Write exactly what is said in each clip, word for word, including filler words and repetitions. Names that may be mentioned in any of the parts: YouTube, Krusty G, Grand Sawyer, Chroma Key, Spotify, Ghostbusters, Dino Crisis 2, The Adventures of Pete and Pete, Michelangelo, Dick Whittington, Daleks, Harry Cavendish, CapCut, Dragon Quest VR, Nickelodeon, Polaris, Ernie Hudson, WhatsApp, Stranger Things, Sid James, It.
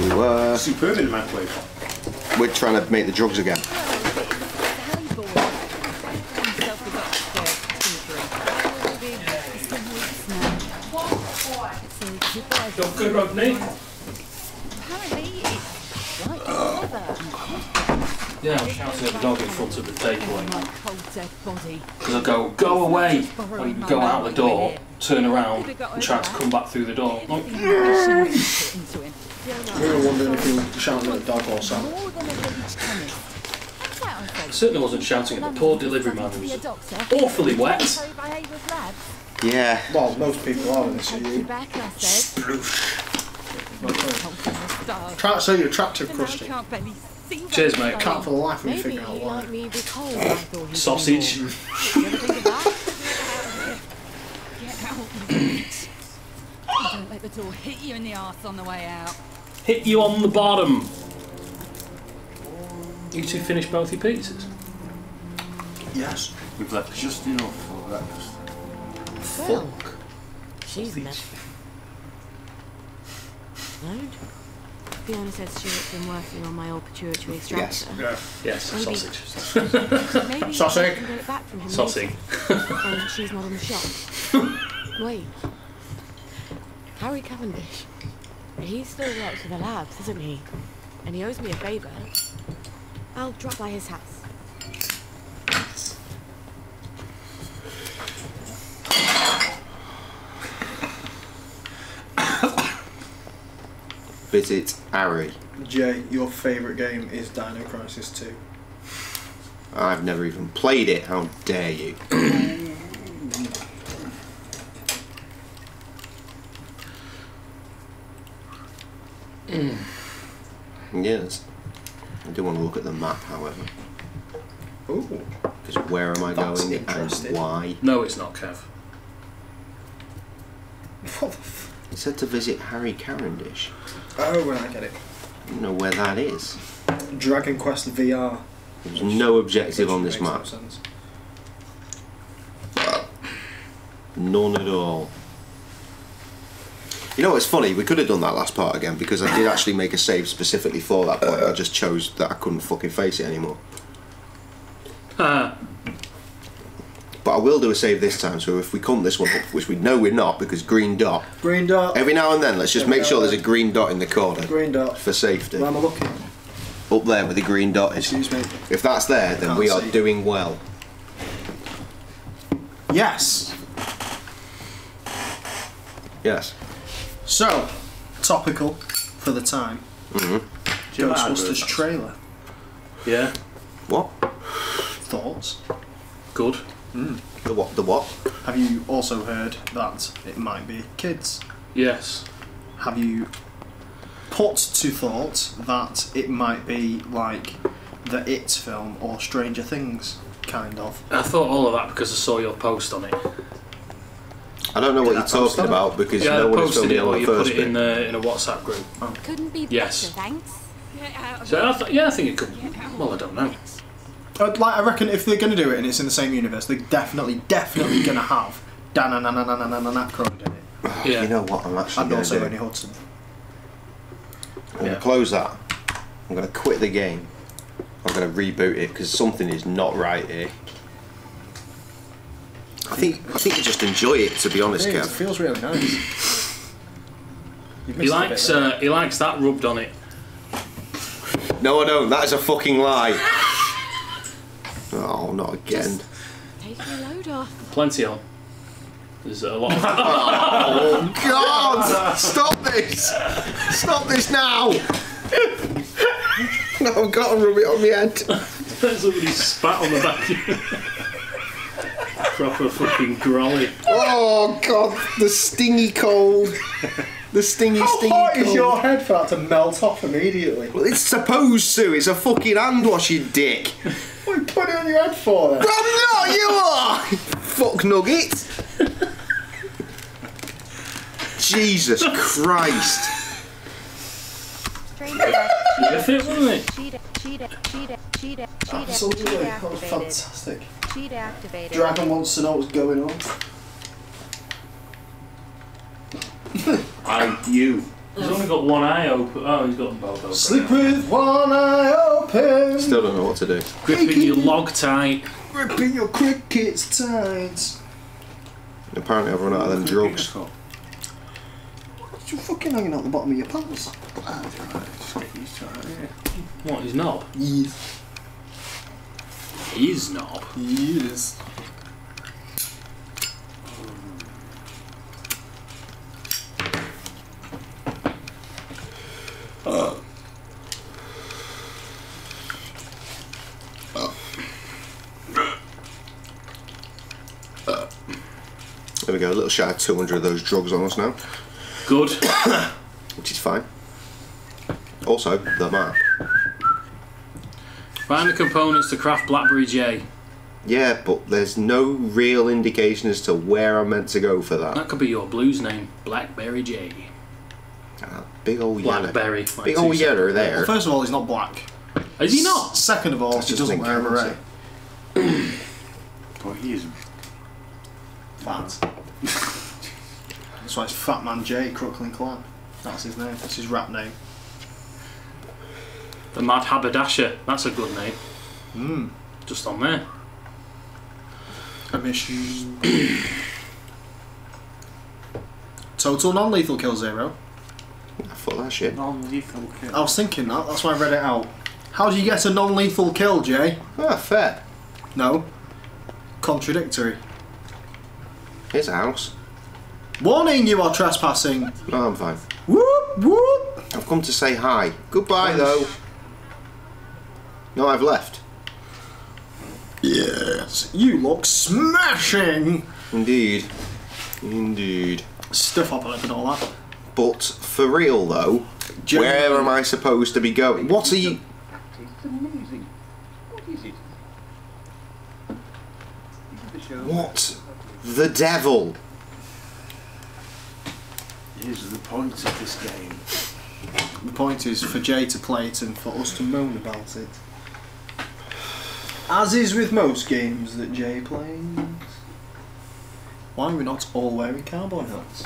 we were. Superb in the microwave. We're trying to make the drugs again. Job good, Rodney. Apparently, it's like oh. Yeah, I'm shouting at the dog in front of the takeaway. Because I go, go away! And go out the door, turn around, and try to come back through the door. Like, we were wondering if you were shouting at the dog or something. I certainly wasn't shouting at the poor delivery man who was awfully wet. Yeah. Well, most people are when they see you. Sploosh. Try to say you're attractive, Krusty. Cheers, mate. I can't for the life of me figure out why. Sausage. Don't let the door hit you in the arse on the way out. Hit you on the bottom. You two finished both your pizzas? Yes. We've left just enough for breakfast. Well, fuck. She's mad. Load? Fiona says she's been working on my old pituitary extractor. Yes. Yeah. Yes. Maybe. Sausage. Sausage. Sausage. And she's not in the shop. Wait. Harry Cavendish. He still works in the labs, doesn't he? And he owes me a favour. I'll drop by his house. Visit Harry. Jay, your favourite game is Dino Crisis two. I've never even played it, how dare you? Yes. I do want to look at the map, however. Ooh. Because where am I That's going and why? No, it's not, Kev. What the f? It said to visit Harry Cavendish. Oh, well, I get it. I don't know where that is. Dragon Quest V R. There's no objective on this map. None at all. You know what's funny? We could have done that last part again because I did actually make a save specifically for that point. I just chose that I couldn't fucking face it anymore. Uh. But I will do a save this time, so if we come this one up, which we know we're not because green dot. Green dot. Every now and then, let's just every make sure there's a green dot in the corner. Green dot. For safety. Where am I looking? Up there where the green dot is. Excuse me. If that's there, then we are see. doing well. Yes. Yes. So, topical for the time. Mm-hmm. Ghostbusters trailer. Yeah. What? Thoughts? Good. Mm. The what? The what? Have you also heard that it might be kids? Yes. Have you put to thought that it might be like the It film or Stranger Things, kind of? I thought all of that because I saw your post on it. I don't know what you're talking about because yeah, no one has told me on the first bit. Yeah, I posted it or you put it in, a, in a WhatsApp group. Oh. Couldn't be yes. better, thanks. So I th yeah, I think it could. Well, I don't know. Uh, like, I reckon if they're going to do it and it's in the same universe, they're definitely, definitely going to have Dan na na na na na na na crowd in it. Oh, yeah. You know what I'm actually going to do? And also Ernie Hudson. I'm going to close that. I'm going to quit the game. I'm going to reboot it because something is not right here. I think I think you just enjoy it, to be honest, Kev. It feels really nice. He likes uh, he likes that rubbed on it. No, I don't. That is a fucking lie. Oh, not again. Take your load off. Plenty on. There's a lot. Of oh God! Stop this! Stop this now! No, I've got to rub it on my head. Somebody spat on the back. Proper fucking grolly. Oh God, the stingy cold. The stingy, How stingy hot cold. Is your head for that to melt off immediately? Well, it's supposed to. It's a fucking hand wash, you dick. What are you putting on your head for then? I'm not, you are! Fuck nugget. Jesus Christ. That's it, wasn't it? Cheetah, cheetah, cheetah, cheetah, Absolutely, cheetah that was fantastic. Activated. Dragon wants to know what's going on. I you. He's only got one eye open. Oh, he's got both open. Sleep with one eye open. Still don't know what to do. Gripping your log tight. Gripping your crickets tight. Apparently I've run out of them drugs. You're fucking hanging out the bottom of your pants. Ah, he's alright. He's alright, yeah. What, he's knob? Yes. He's knob? Yes. Uh. Uh. Uh. There we go, a little shy of two hundred of those drugs on us now. Good. Which is fine. Also, they're mine. Find the components to craft Blackberry J. Yeah, but there's no real indication as to where I'm meant to go for that. That could be your blues name, Blackberry J. Uh, big old Blackberry. Yeller. Big old yeller there. Well, first of all, he's not black. Is he not? S second of all, That's he doesn't wear a beret. But he is fat. That's why it's Fat Man J, Crooklyn Clan. That's his name. That's his rap name. The Mad Haberdasher. That's a good name. Mm. Just on there. I miss you. Total non-lethal kill zero. Fuck that shit. Non-lethal kill. I was thinking that, that's why I read it out. How do you get a non-lethal kill, Jay? Ah, fair. No. Contradictory. His house. Warning, you are trespassing. No, I'm fine. Whoop, whoop. I've come to say hi. Goodbye, yes. though. No, I've left. Yes. You look smashing. Indeed. Indeed. Stuff up a little bit all that. But for real though, Jim, where am I supposed to be going? What are you? It's amazing. What is it? What the devil? Here's the point of this game. The point is for Jay to play it and for us to moan about it. As is with most games that Jay plays. Why are we not all wearing cowboy hats?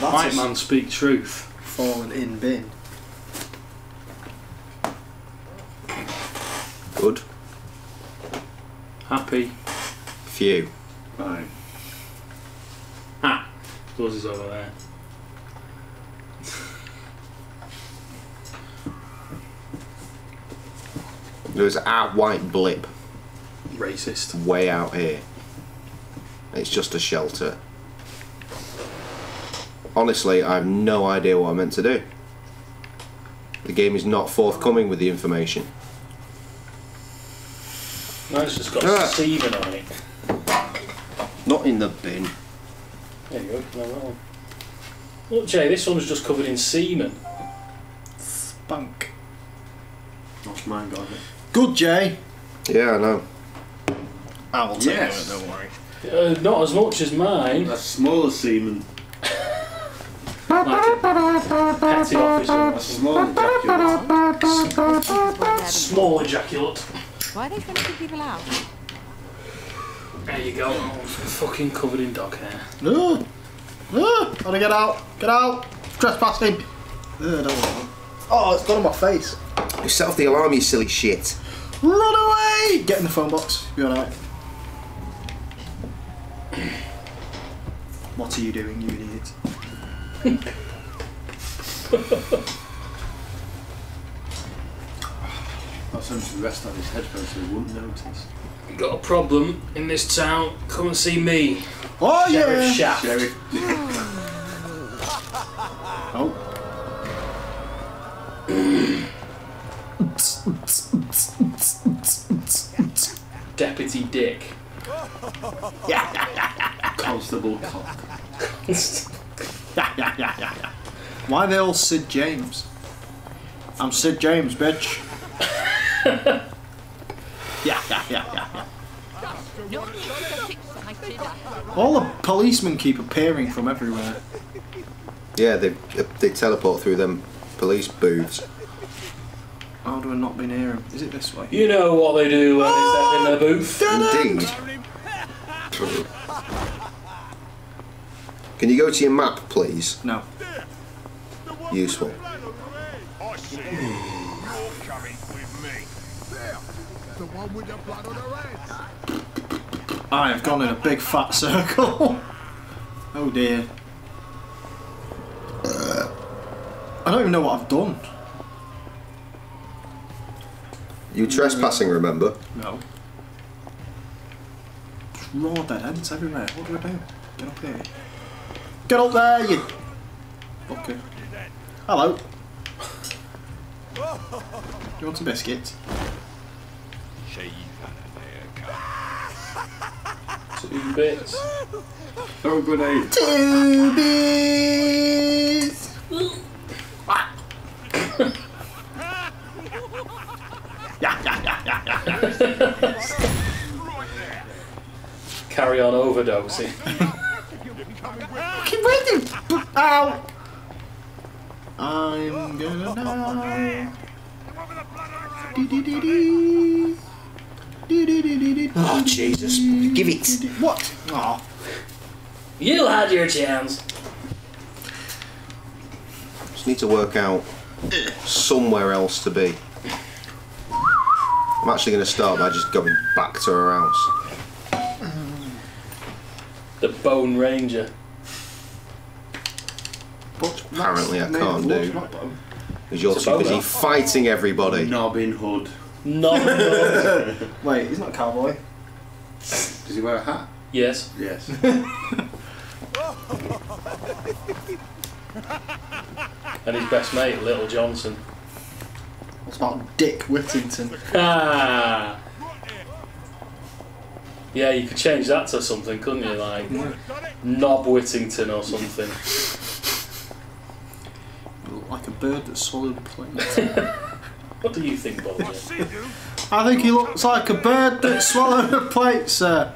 White man speak truth. Fallen in bin. Good. Happy. Few. Fine. Ha! Yours is over there. There's our white blip. Racist. Way out here. It's just a shelter. Honestly, I have no idea what I'm meant to do. The game is not forthcoming with the information. No, it's just got ah. Steven on it. Not in the bin. There you go, no, that one. Look, Jay, this one's just covered in semen. Spunk. That's mine, got it. Good, Jay! Yeah, I know. I will take yes. it, don't worry. Uh, not as much as mine. That's smaller semen. Like a petty officer. A small ejaculate. Small ejaculate. Why are they trying to keep people out? There you go. Oh, fucking covered in dog hair. No! No! I wanna get out! Get out! Trespassing! No, don't want oh, it's got on my face. You set off the alarm, you silly shit. Run away! Get in the phone box. You're alright. What are you doing, you idiot? I'll send him to the rest of his headphones so he wouldn't notice. You got a problem in this town? Come and see me. Oh Sheriff yeah, Shaft. Sheriff. Oh. Deputy Dick. Constable Cock. Yeah, yeah, yeah, yeah, yeah. Why are they all Sid James? I'm Sid James, bitch. yeah, yeah, yeah, yeah, yeah. All the policemen keep appearing from everywhere. Yeah, they they teleport through them police booths. How do I not be near them? Is it this way? You know what they do when oh, they step in their booth. Indeed. Can you go to your map, please? No. Useful. I see you're coming with me. There, the one with the blood on her hands. I have gone in a big fat circle. Oh dear. Uh, I don't even know what I've done. You trespassing, remember? No. There's raw dead ends everywhere. What do I do? Get up here. Get up there, you. Okay. Hello. Do you want some biscuits? Two bits. Oh, grenade. Two bits. Yeah, yeah, yeah, yeah, yeah. Carry on overdosing. Keep waiting. Ow. I'm gonna die. Oh Jesus! Give it. What? Oh. You had your chance. Just need to work out somewhere else to be. I'm actually gonna start by just going back to her house. The Bone Ranger. But apparently I can't do, because you're too busy fighting everybody. Nobbin Hood. Nobbin Hood. Wait, he's not a cowboy. Does he wear a hat? Yes. Yes. And his best mate, Little Johnson. It's not Dick Whittington. Ah. Yeah, you could change that to something, couldn't you? Like, yeah. Nob Whittington or something. Like a bird that swallowed a plane. What do you think, Bob? I think he looks like a bird that swallowed a plate, sir.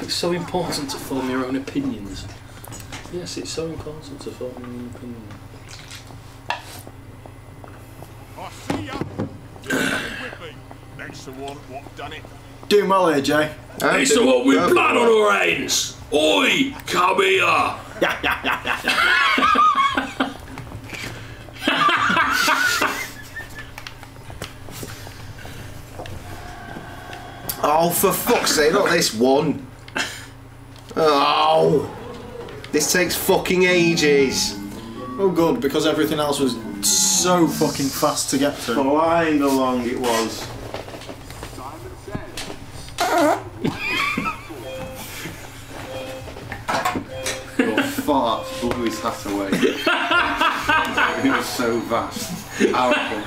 It's so important to form your own opinions. Yes, it's so important to form your own opinions. I see ya. Next to one, what done it? Do my way, Jay. Next to one with blood on our hands. Oi, come here. Yeah, yeah, yeah, yeah, yeah. Oh, for fuck's sake, not this one. Oh, this takes fucking ages. Oh good, because everything else was so fucking fast to get through. Flying along it was. Simon said. Your fart blew his hat away. It was so vast. Powerful.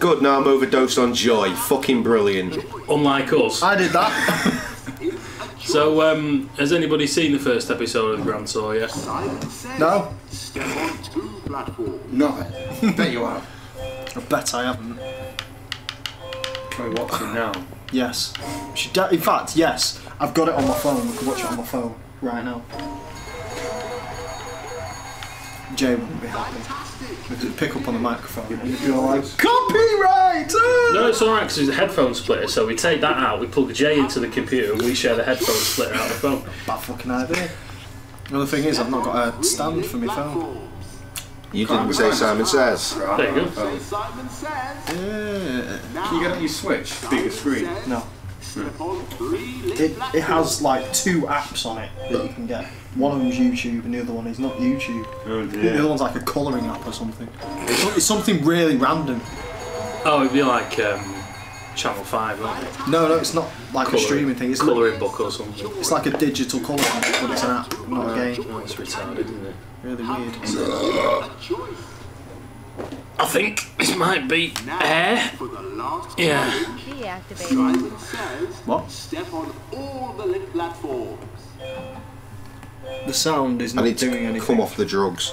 Good, now I'm overdosed on joy. Fucking brilliant. Unlike us. I did that. So, um, has anybody seen the first episode of Grand Sawyer? No. Step on two platforms. No. Bet you have. I bet I haven't. Can we watch it now? Yes. In fact, yes. I've got it on my phone. We can watch it on my phone right now. Jay wouldn't be happy. Pick up on the microphone. You'd be like, copyright! No, it's alright because there's a headphone splitter, so we take that out, we plug Jay into the computer, and we share the headphone splitter out of the phone. Bad fucking idea. The other thing is, I've not got a stand for my phone. You didn't say Simon Says. There you go. Yeah. Can you get out your Switch? Bigger screen? No. Hmm. It, it has like two apps on it that you can get. One of them's YouTube and the other one is not YouTube. Oh dear. The other one's like a colouring app or something. It's something really random. Oh, it'd be like um, Channel five, wouldn't it? No, no, it's not like colouring, a streaming thing. It's colouring book or something. It's like a digital colouring book, but it's an app, not uh, a game. Oh, it's retarded, isn't it? Really weird. I think this might be air. Yeah. What? Step on all the lit platforms. The sound is not doing anything. I need to come off the drugs.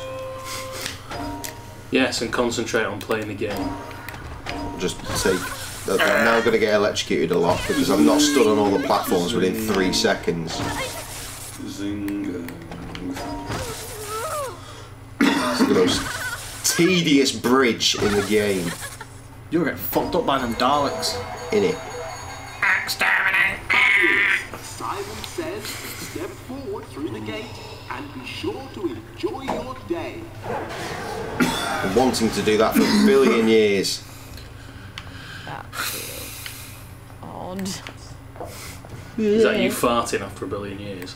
Yes, and concentrate on playing the game. Just take. Okay, I'm now going to get electrocuted a lot because I've not stood on all the platforms within three seconds. Zing. It's the most tedious bridge in the game. You're getting fucked up by them Daleks. In it. Exterminate! the gate and be sure to enjoy your day. I've been wanting to do that for a billion years. That feels odd. Is that you farting after a billion years?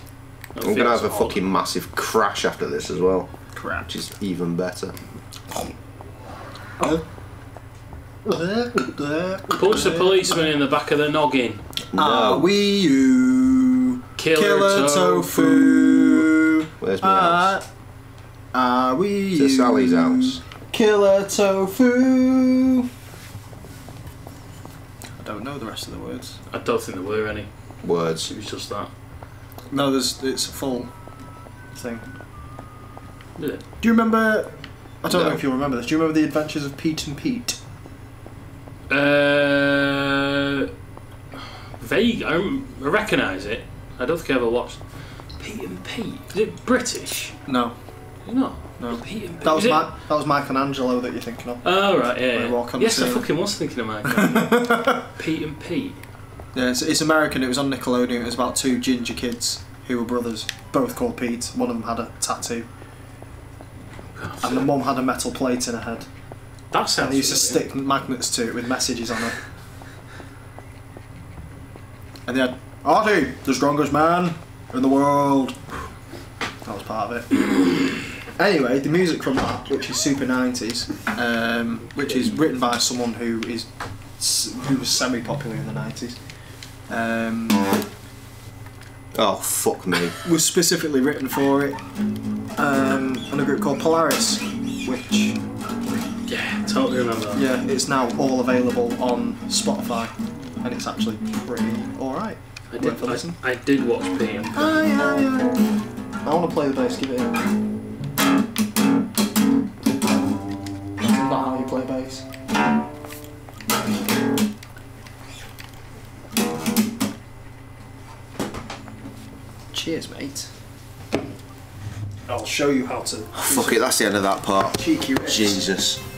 That I'm going to have a odd. fucking massive crash after this as well. Crap. Which is even better. Oh. Punch the policeman in the back of the noggin. No. Are we you? Killer, Killer tofu. tofu. Where's my uh, house? Are we to you? Sally's house. Killer tofu. I don't know the rest of the words. I don't think there were any words. It was just that. No, there's. It's a full thing. Is it? Do you remember? I don't no. know if you'll remember this. Do you remember The Adventures of Pete and Pete? Uh, vague. I, I recognise it. I don't think I ever watched Pete and Pete. Is it British? No. You're not. No. Pete and Pete. That was my, that was Michelangelo that you're thinking of. Oh right, yeah. yeah. Yes, I fucking was thinking of Michelangelo. Pete and Pete. Yeah, it's, it's American. It was on Nickelodeon. It was about two ginger kids who were brothers, both called Pete. One of them had a tattoo. And the mum had a metal plate in her head. That sounds. And they used to stick magnets to it with messages on it. And they had Artie, the strongest man in the world. That was part of it. Anyway, the music from that, which is super nineties, um, which is written by someone who is who was semi-popular in the nineties. Um, oh fuck me. Was specifically written for it. Um, on a group called Polaris, which yeah, totally remember that. Yeah, it's now all available on Spotify, and it's actually pretty alright. I did I, listen. I did watch P M. Aye, aye, aye. I want to play the bass. Give it a. Isn't that how you play bass? Cheers, mate. I'll show you how to... Fuck it, that's the end of that part. Cheeky ribs. Jesus.